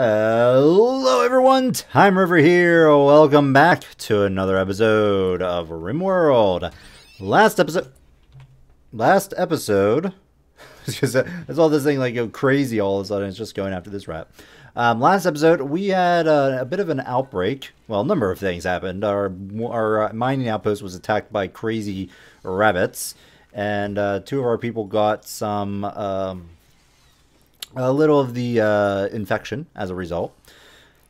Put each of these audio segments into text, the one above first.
Hello everyone, Time River here. Welcome back to another episode of RimWorld. Last episode, because it's all this thing like go crazy all of a sudden. It's just going after this rat. Last episode we had a bit of an outbreak. Well, a number of things happened. Our mining outpost was attacked by crazy rabbits, and two of our people got some. A little of the infection as a result.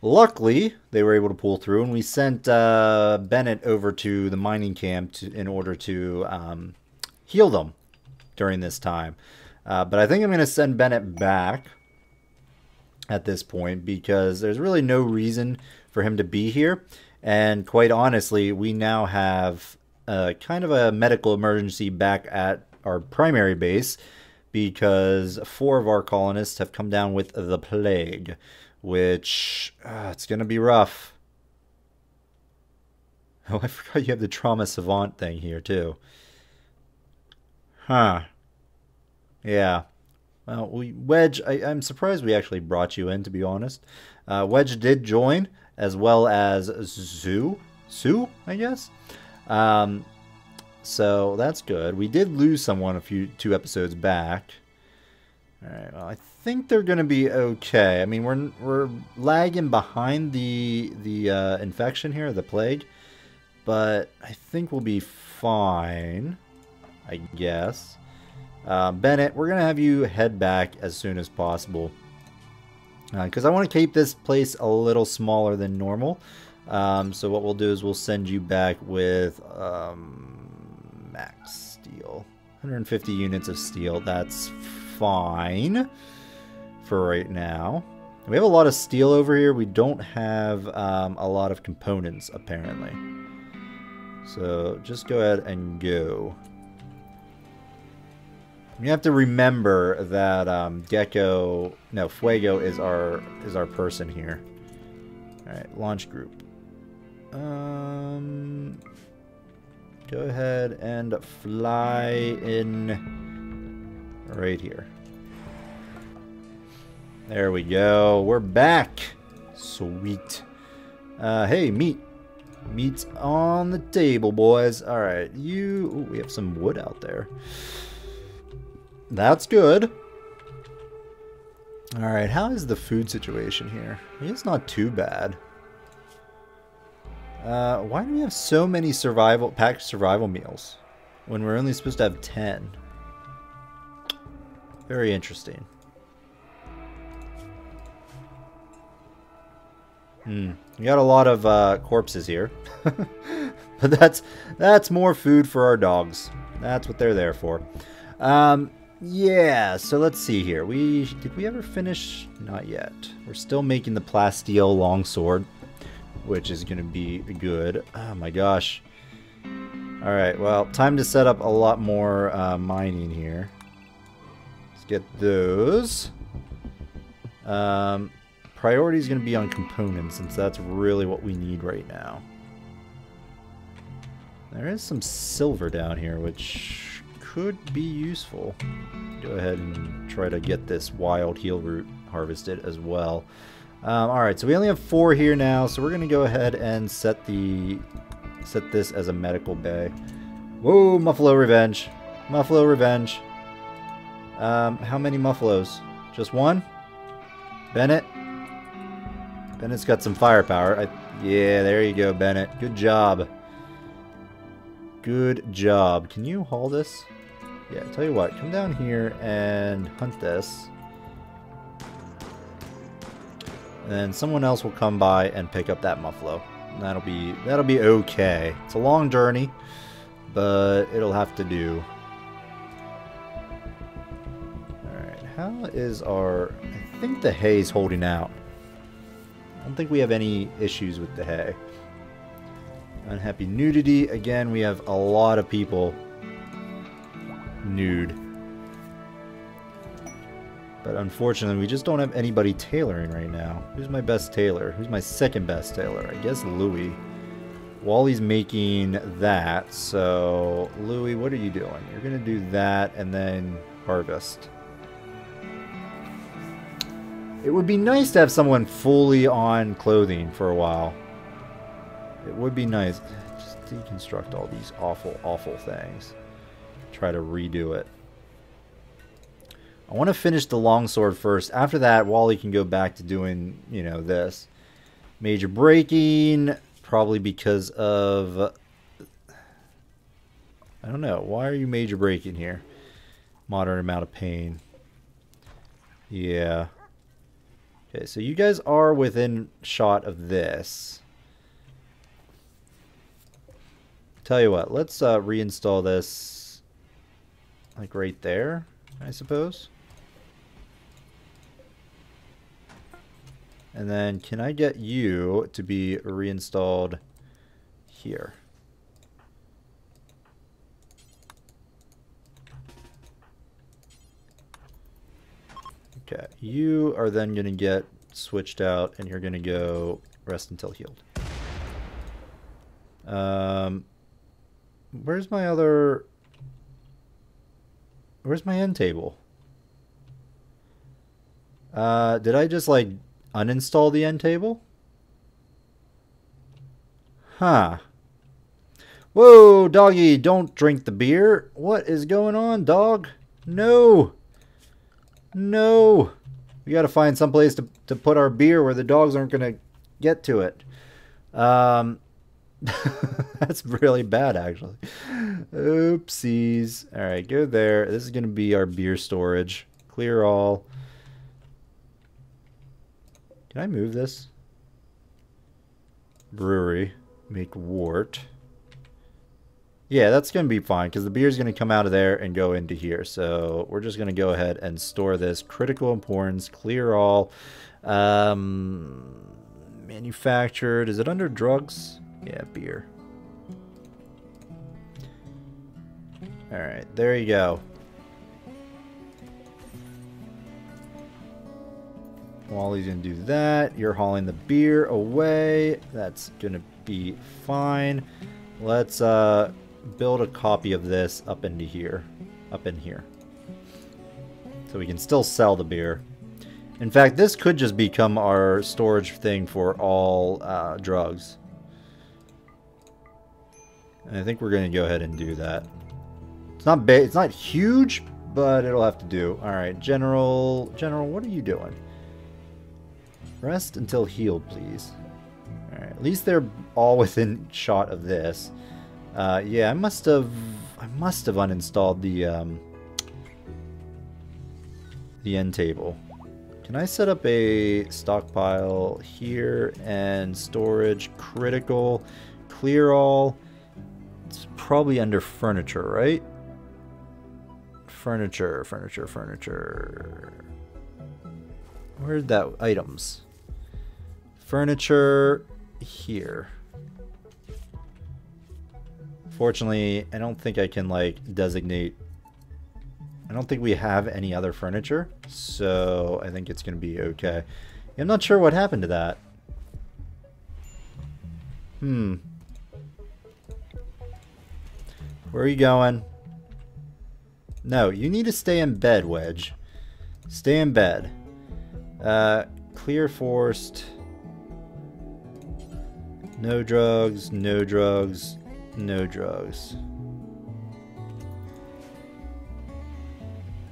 Luckily, they were able to pull through, and we sent Bennett over to the mining camp in order to heal them during this time. But I think I'm going to send Bennett back at this point because there's really no reason for him to be here. And quite honestly, we now have kind of a medical emergency back at our primary base, because four of our colonists have come down with the plague, which it's going to be rough. Oh, I forgot you have the trauma savant thing here too. Huh. Yeah. Well, Wedge, I'm surprised we actually brought you in, to be honest. Wedge did join, as well as Zoo. Zoo, I guess? So that's good. We did lose someone two episodes back. All right. Well, I think they're going to be okay. I mean, we're lagging behind the infection here, the plague, but I think we'll be fine, I guess. Bennett, we're going to have you head back as soon as possible because I want to keep this place a little smaller than normal. So what we'll do is we'll send you back with. Max steel, 150 units of steel. That's fine for right now. We have a lot of steel over here. We don't have a lot of components apparently. So just go ahead and go. You have to remember that Fuego is our person here. All right, launch group. Go ahead and fly in right here. There we go. We're back. Sweet. Hey, meat. Meat's on the table, boys. All right, ooh, we have some wood out there. That's good. All right, how is the food situation here? It's not too bad. Why do we have so many packed survival meals when we're only supposed to have 10? Very interesting. We got a lot of corpses here, but that's more food for our dogs. That's what they're there for. Yeah. So let's see here. Did we ever finish? Not yet. We're still making the plasteel longsword, which is going to be good. Oh my gosh. Alright, well, time to set up a lot more mining here. Let's get those. Priority is going to be on components, since that's really what we need right now. There is some silver down here, which could be useful. Go ahead and try to get this wild heel root harvested as well. Alright, so we only have 4 here now, so we're going to go ahead and set this as a medical bay. Whoa, Muffalo revenge. Muffalo revenge. How many Muffalos? Just one? Bennett? Bennett's got some firepower. Yeah, there you go, Bennett. Good job. Good job. Can you haul this? Yeah, tell you what, come down here and hunt this. Then someone else will come by and pick up that Muffalo. That'll be okay. It's a long journey, but it'll have to do. Alright, how is our... I think the hay's holding out. I don't think we have any issues with the hay. Unhappy nudity. Again, we have a lot of people nude. But unfortunately, we just don't have anybody tailoring right now. Who's my best tailor? Who's my second best tailor? I guess Louie. Wally's making that, so... Louie, what are you doing? You're going to do that and then harvest. It would be nice to have someone fully on clothing for a while. It would be nice. Just deconstruct all these awful, awful things. Try to redo it. I want to finish the longsword first. After that, Wally can go back to doing, you know, this. Major breaking, probably because of... I don't know. Why are you major breaking here? Moderate amount of pain. Yeah. Okay, so you guys are within shot of this. Tell you what, let's reinstall this, like, right there, I suppose. And then can I get you to be reinstalled here? Okay, you are then going to get switched out and you're going to go rest until healed. Where's my other... Where's my end table? Did I just, like, uninstall the end table? Huh. Whoa, doggy, don't drink the beer. What is going on, dog? No. No. We got to find someplace to put our beer where the dogs aren't going to get to it. That's really bad, actually. Oopsies. All right, go there. This is going to be our beer storage. Clear all. Can I move this? Brewery. Make wort. Yeah, that's going to be fine because the beer is going to come out of there and go into here. So we're just going to go ahead and store this. Critical importance. Clear all. Manufactured. Is it under drugs? Yeah, beer. Alright, there you go. Wally's gonna do that. You're hauling the beer away. That's gonna be fine. Let's build a copy of this up into here. Up in here. So we can still sell the beer. In fact, this could just become our storage thing for all drugs. And I think we're gonna go ahead and do that. It's not big, it's not huge, but it'll have to do. All right, General, what are you doing? Rest until healed, please. All right, at least they're all within shot of this. Yeah, I must have uninstalled the end table. Can I set up a stockpile here and storage critical, clear all? It's probably under furniture, right? Furniture. Where'd that... Items. Furniture here. Fortunately, I don't think I can, like, designate... I don't think we have any other furniture, so I think it's going to be okay. I'm not sure what happened to that. Where are you going? No, you need to stay in bed, Wedge. Stay in bed. Clear forced. No drugs.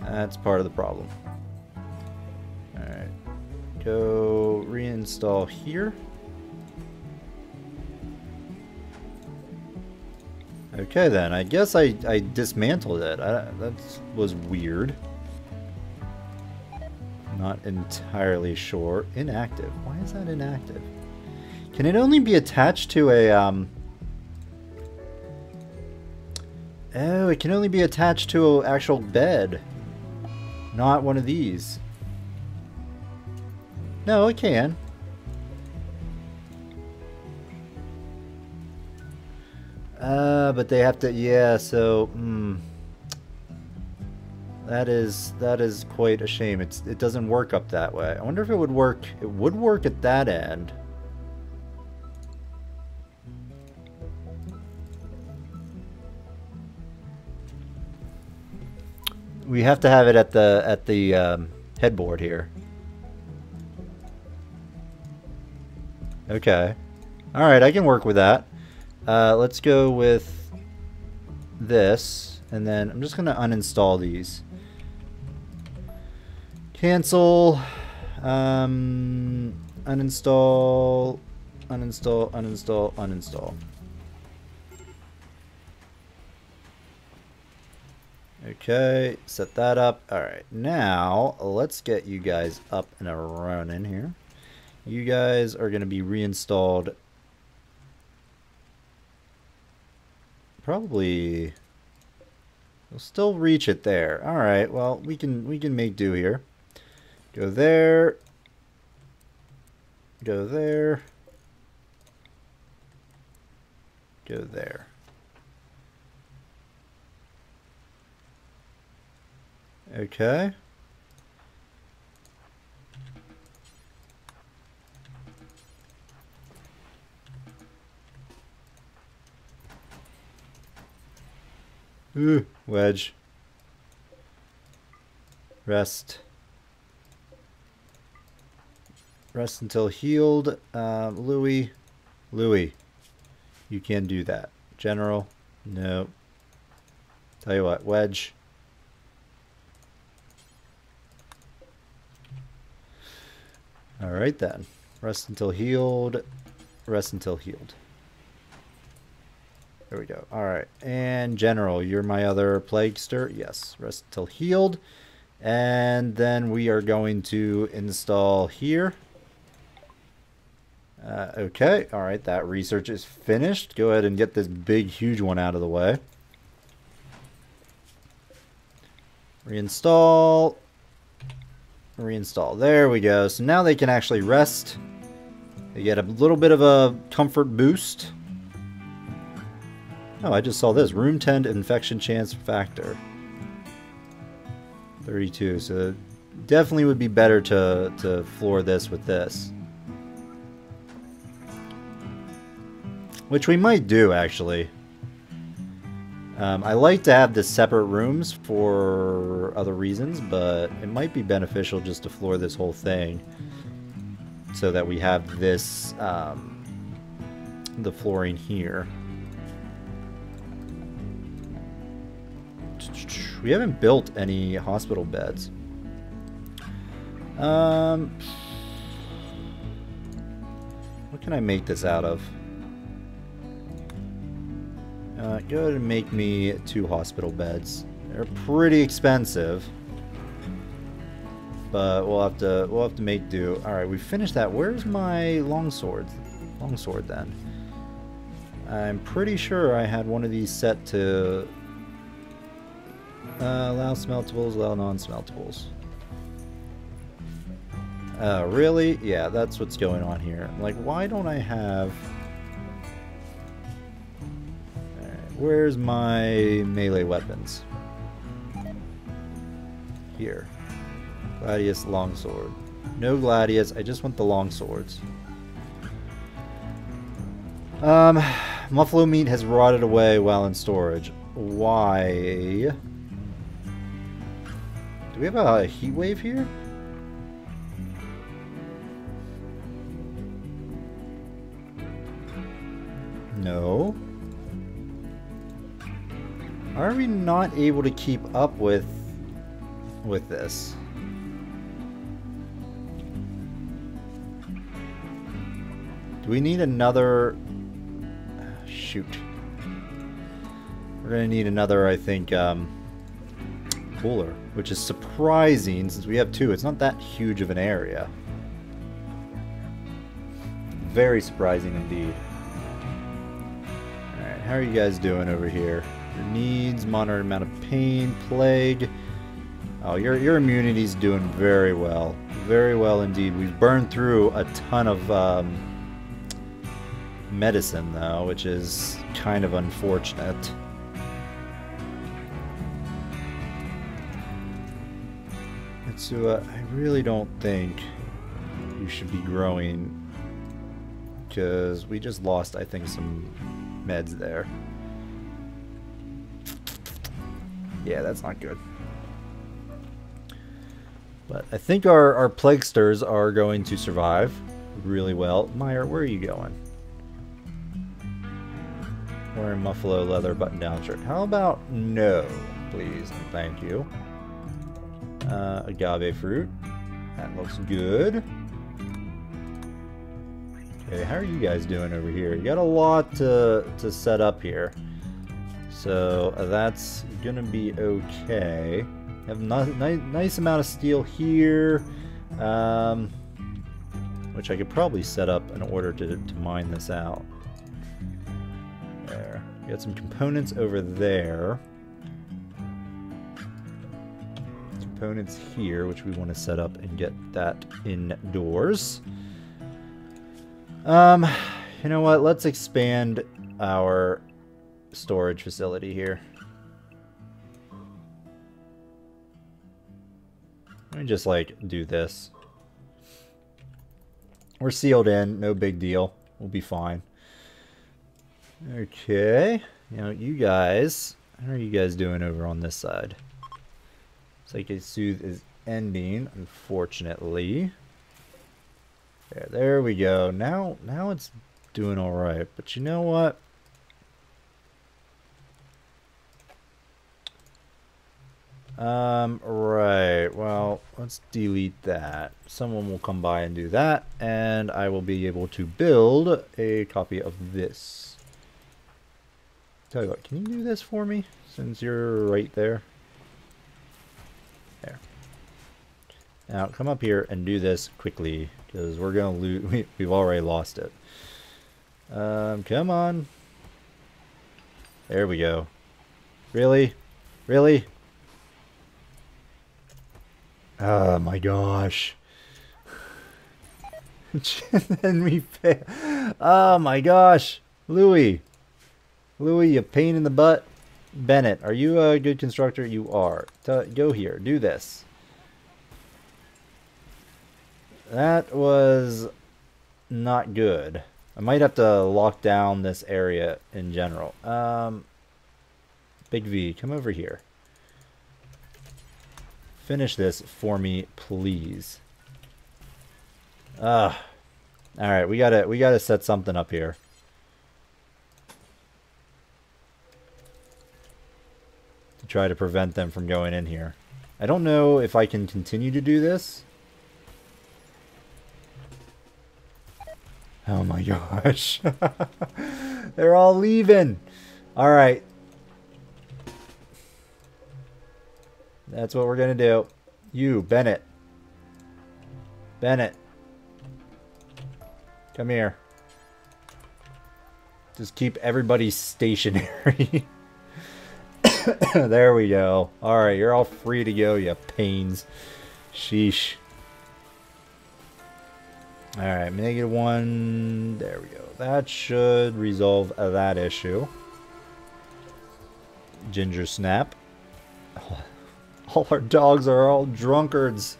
That's part of the problem. Alright. Go reinstall here. Okay then, I guess I dismantled it. That was weird. Not entirely sure. Inactive. Why is that inactive? Can it only be attached to a... Oh, it can only be attached to an actual bed. Not one of these. No, it can. But they have to, yeah, so, that is quite a shame. It doesn't work up that way. I wonder if it would work at that end. We have to have it at the headboard here. Okay. Alright, I can work with that. Let's go with this. And then I'm just going to uninstall these. Cancel. Uninstall. Uninstall, uninstall, uninstall. Okay, set that up. Alright, now let's get you guys up and around in here. You guys are going to be reinstalled probably. We'll still reach it there. Alright, well, we can make do here. Go there. Go there. Go there. Okay. Ooh, Wedge. Rest. Rest until healed. Louie. Louie. You can do that. General. No. Tell you what, Wedge. Alright then. Rest until healed. Rest until healed. There we go. Alright. And General, you're my other plaguester. Yes. Rest until healed. And then we are going to install here. Okay. Alright. That research is finished. Go ahead and get this big, huge one out of the way. Reinstall. Reinstall. There we go. So now they can actually rest. They get a little bit of a comfort boost. Oh, I just saw this. Room 10 infection chance factor. 32. So definitely would be better to floor this with this. Which we might do, actually. I like to have the separate rooms for other reasons, but it might be beneficial just to floor this whole thing so that we have this, the flooring here. We haven't built any hospital beds. What can I make this out of? Go ahead and make me 2 hospital beds. They're pretty expensive, but we'll have to make do. All right, we finished that. Where's my longsword? Longsword then. I'm pretty sure I had one of these set to allow smeltables, allow non-smeltables. Really? Yeah, that's what's going on here. Like, why don't I have? Where's my melee weapons? Here. Gladius, longsword. No gladius, I just want the longswords. Muffalo meat has rotted away while in storage. Why? Do we have a heat wave here? No. Are we not able to keep up with this? Do we need another? Shoot. We're gonna need another, I think, cooler, which is surprising since we have 2. It's not that huge of an area. Very surprising indeed. All right, how are you guys doing over here? Needs, moderate amount of pain, plague. Oh, your immunity's doing very well. Very well indeed. We've burned through a ton of medicine, though, which is kind of unfortunate. Mitsuha, I really don't think you should be growing because we just lost, I think, some meds there. Yeah, that's not good. But I think our plaguesters are going to survive. really well. Meyer, where are you going? Wearing Muffalo leather button-down shirt. How about no, please, and thank you. Agave fruit. That looks good. Okay, how are you guys doing over here? You got a lot to set up here. So that's gonna be okay. Have a nice amount of steel here, which I could probably set up in order to mine this out. There, got some components over there. Components here, which we want to set up and get that indoors. You know what? Let's expand our storage facility here. Let me just like do this. We're sealed in, no big deal. We'll be fine. Okay. Now you guys, how are you guys doing over on this side? Psychic Soothe is ending, unfortunately. There we go. Now it's doing all right. But you know what? Right, well, let's delete that. Someone will come by and do that, and I will be able to build a copy of this. Tell you what, can you do this for me? Since you're right there. There. Now, come up here and do this quickly, because we're going to lose, we've already lost it. Come on. There we go. Really? Really? Oh my gosh. Then we fail. Oh my gosh. Louie. Louie, a pain in the butt. Bennett, are you a good constructor? You are. Go here. Do this. That was not good. I might have to lock down this area in general. Big V, come over here. Finish this for me, please. All right, we gotta set something up here. To try to prevent them from going in here. I don't know if I can continue to do this. Oh my gosh. They're all leaving. All right. That's what we're gonna do. You, Bennett. Bennett. Come here. Just keep everybody stationary. There we go. Alright, you're all free to go, you pains. Sheesh. Alright, -1. There we go. That should resolve that issue. Ginger snap. All our dogs are all drunkards.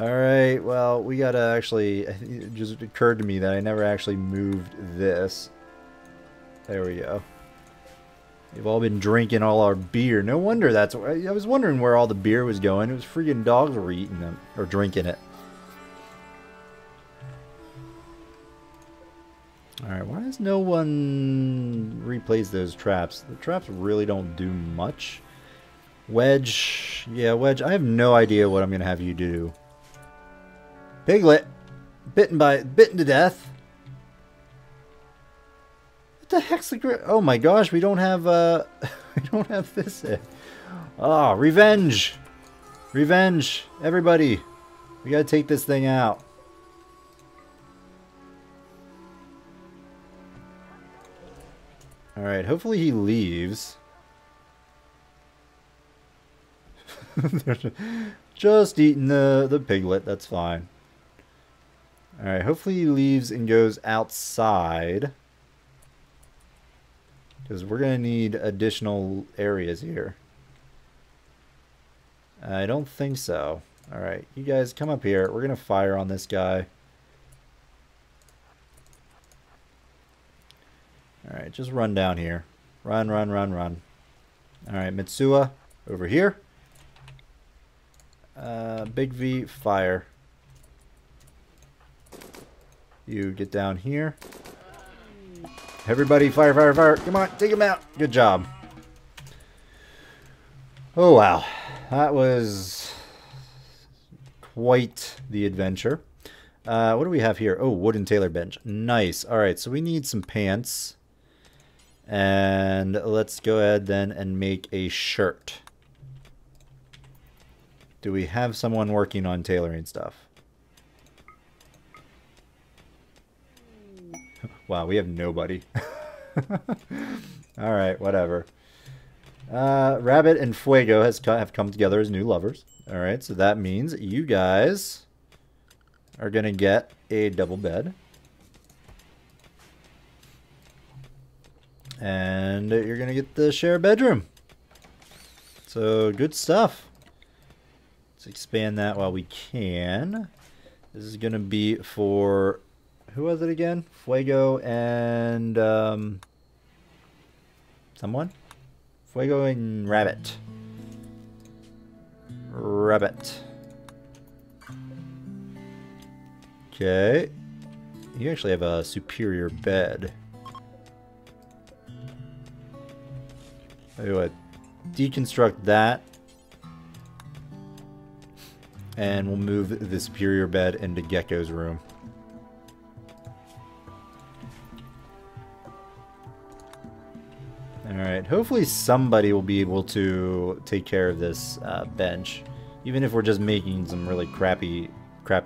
All right, well, we gotta actually, it just occurred to me that I never actually moved this. There we go. They've all been drinking all our beer. No wonder that's, I was wondering where all the beer was going. It was freaking dogs were eating them, or drinking it. All right, why does no one replace those traps? The traps really don't do much. Wedge, yeah, Wedge, I have no idea what I'm gonna have you do. Piglet, bitten to death. What the heck's the, oh my gosh, we don't have, we don't have this yet. Oh, revenge! Revenge, everybody. We gotta take this thing out. All right, hopefully he leaves. Just eating the piglet, that's fine. Alright, hopefully he leaves and goes outside. Because we're going to need additional areas here. I don't think so. Alright, you guys come up here. We're going to fire on this guy. Alright, just run down here. Run, run, run, run. Alright, Mitsuha over here. Big V, fire. You get down here. Everybody, fire, fire, fire. Come on, take him out. Good job. Oh, wow. That was quite the adventure. What do we have here? Oh, wooden tailor bench. Nice. All right, so we need some pants. And let's go ahead then and make a shirt. Do we have someone working on tailoring stuff? Wow, we have nobody. All right, whatever. Rabbit and Fuego have come together as new lovers. All right, so that means you guys are going to get a double bed. And you're going to get the share bedroom. So, good stuff. Let's expand that while we can. This is going to be for... Who was it again? Fuego and someone? Fuego and Rabbit. Rabbit. Okay. You actually have a superior bed. I'll tell you what, deconstruct that. And we'll move the superior bed into Gecko's room. Alright, hopefully somebody will be able to take care of this bench. Even if we're just making some really crappy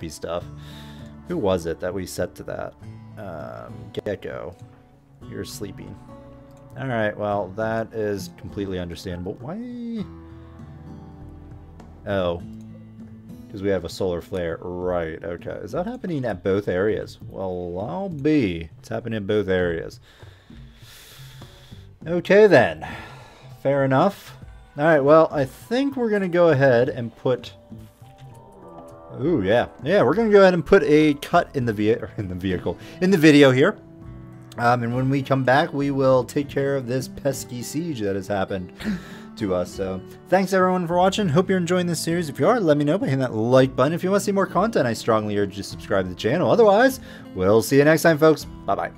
stuff. Who was it that we set to that? Gecko. You're sleeping. Alright, well, that is completely understandable. Why? Oh. Because we have a solar flare. Right, okay. Is that happening at both areas? Well, I'll be. It's happening in both areas. Okay then, fair enough. Alright, well, I think we're going to go ahead and put... Ooh, yeah. Yeah, we're going to go ahead and put a cut in the vehicle, in the video here. And when we come back, we will take care of this pesky siege that has happened to us. So, thanks everyone for watching. Hope you're enjoying this series. If you are, let me know by hitting that like button. If you want to see more content, I strongly urge you to subscribe to the channel. Otherwise, we'll see you next time, folks. Bye-bye.